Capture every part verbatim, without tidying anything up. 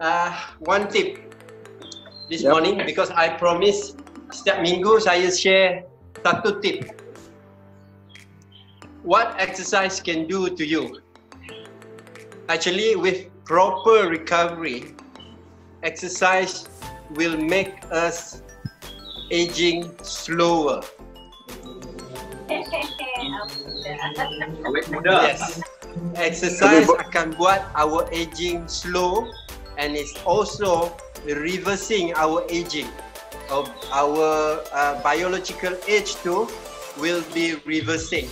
uh, one tip this yep. morning, because I promise setiap minggu saya share satu tip. What exercise can do to you? Actually, with proper recovery, exercise will make us aging slower. Yes. Exercise akan buat our aging slow, and it's also reversing our aging. Of our uh, biological age too will be reversing,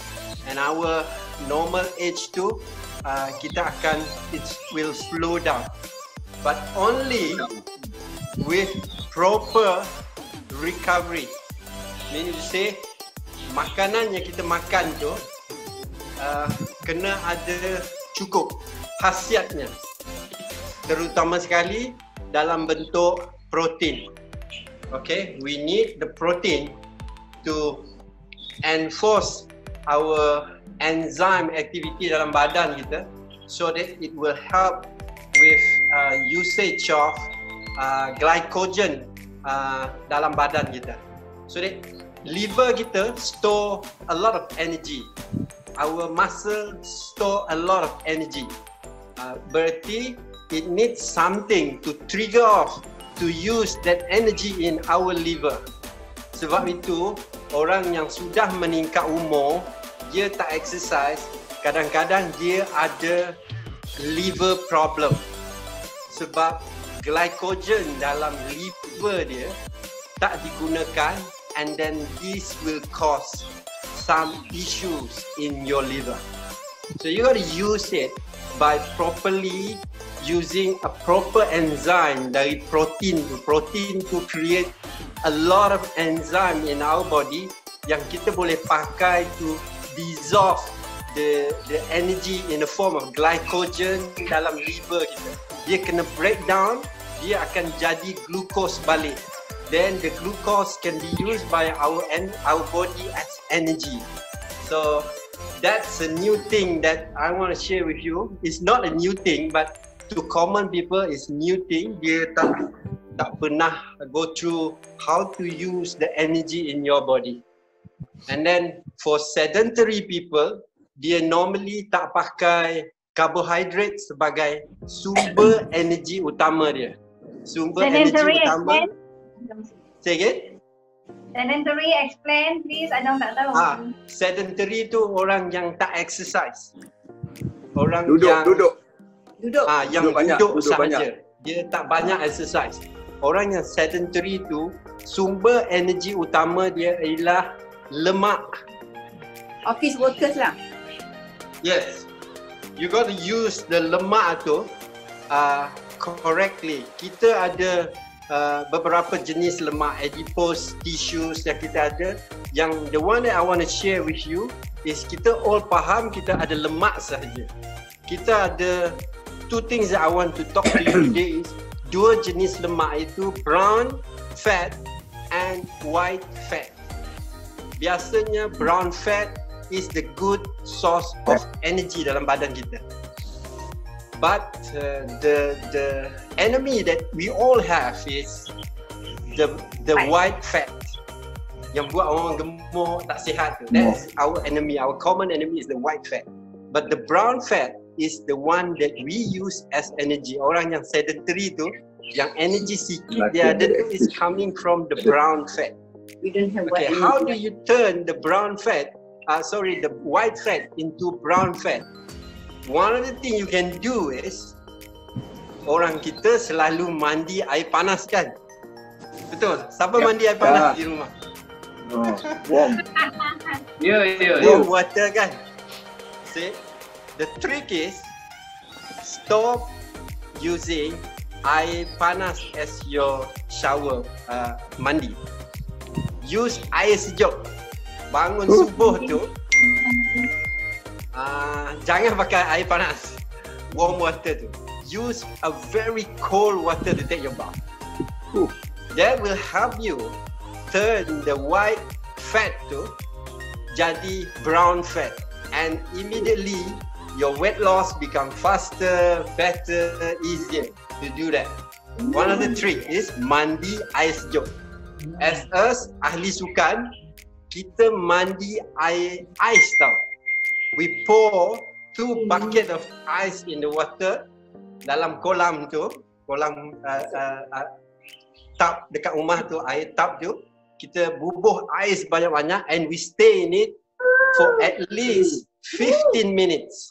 and our normal age too uh, kita akan it will slow down, but only with proper recovery. Meaning to say, makanan yang kita makan tu uh, kena ada cukup khasiatnya, terutama sekali dalam bentuk protein. Okay, we need the protein to enforce our enzyme activity dalam badan kita, so that it will help with uh, usage of uh, glycogen uh, dalam badan kita, so that liver kita store a lot of energy, our muscle store a lot of energy. Uh, berarti it needs something to trigger off to use that energy in our liver. Sebab itu, orang yang sudah meningkat umur, dia tak exercise, kadang-kadang dia ada liver problem. Sebab glycogen dalam liver dia tak digunakan, and then this will cause some issues in your liver. So you got to use it by properly using a proper enzyme, dari protein to protein to create a lot of enzyme in our body yang kita boleh pakai to dissolve the the energy in the form of glycogen dalam liver kita. Dia kena break down, dia akan jadi glucose balik. Then the glucose can be used by our our body as energy. So that's a new thing that I want to share with you. It's not a new thing, but to common people, it's new thing. Dia tak, tak pernah go through how to use the energy in your body. And then for sedentary people, dia normally tak pakai carbohydrate sebagai sumber energi utama dia. Sumber sedentary energi utama. Explain. Say again? Sedentary, explain please. I don't tak tahu. Ah, sedentary tu orang yang tak exercise. Orang duduk, yang duduk. Duduk. Ah, yang duduk, banyak, duduk sahaja. Banyak. Dia tak banyak exercise. Orang yang sedentary tu, sumber energi utama dia ialah lemak. Office workers lah. Yes. You got to use the lemak tu uh, correctly. Kita ada uh, beberapa jenis lemak, adipose, tissues yang kita ada. Yang the one that I want to share with you is kita all faham kita ada lemak sahaja. Kita ada two things that I want to talk to you today is dua jenis lemak, iaitu brown fat and white fat. Biasanya brown fat is the good source of energy dalam badan kita. But uh, the the enemy that we all have is the the white fat yang buat orang gemuk tak sihat tu. That's our enemy. Our common enemy is the white fat. But the brown fat is the one that we use as energy. Orang yang sedentary tu, yang energy seeking dia ada tu is coming from the brown fat. We don't have okay, how do you turn the brown fat, uh, sorry, the white fat into brown fat? One of the thing you can do is, orang kita selalu mandi air panas kan? Betul? Siapa yeah. mandi air panas yeah. di rumah? Oh, warm. Ya, ya, ya. Warm water kan? See? The trick is stop using air panas as your shower uh, mandi. Use air sejuk. Bangun subuh tu, uh, jangan pakai air panas, warm water tu. Use a very cold water to take your bath. That will help you turn the white fat tu jadi brown fat, and immediately your weight loss become faster, better, easier. to do that. One of the trick is mandi air sejuk. As us, ahli sukan, kita mandi air ais tau. We pour two bucket of ice in the water dalam kolam tu, kolam uh, uh, uh, tap dekat rumah tu, air tap tu. Kita bubuh ais banyak-banyak and we stay in it for at least fifteen minutes.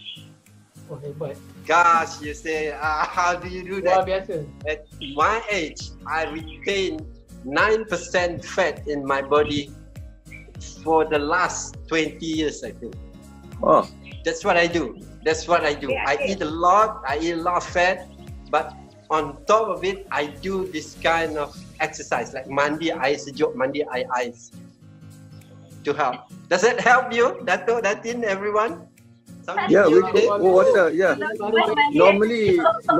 Oh, hebat. Gosh, you say, uh, how do you do that? Luar biasa. At my age, I retain nine percent fat in my body for the last twenty years, I think. Oh. That's what I do. That's what I do. I eat a lot. I eat a lot of fat. But on top of it, I do this kind of exercise, like mandi air sejuk, mandi air ais, to help. Does that help you, Dato', Datin, everyone? Something yeah, we go water, yeah. Normally... No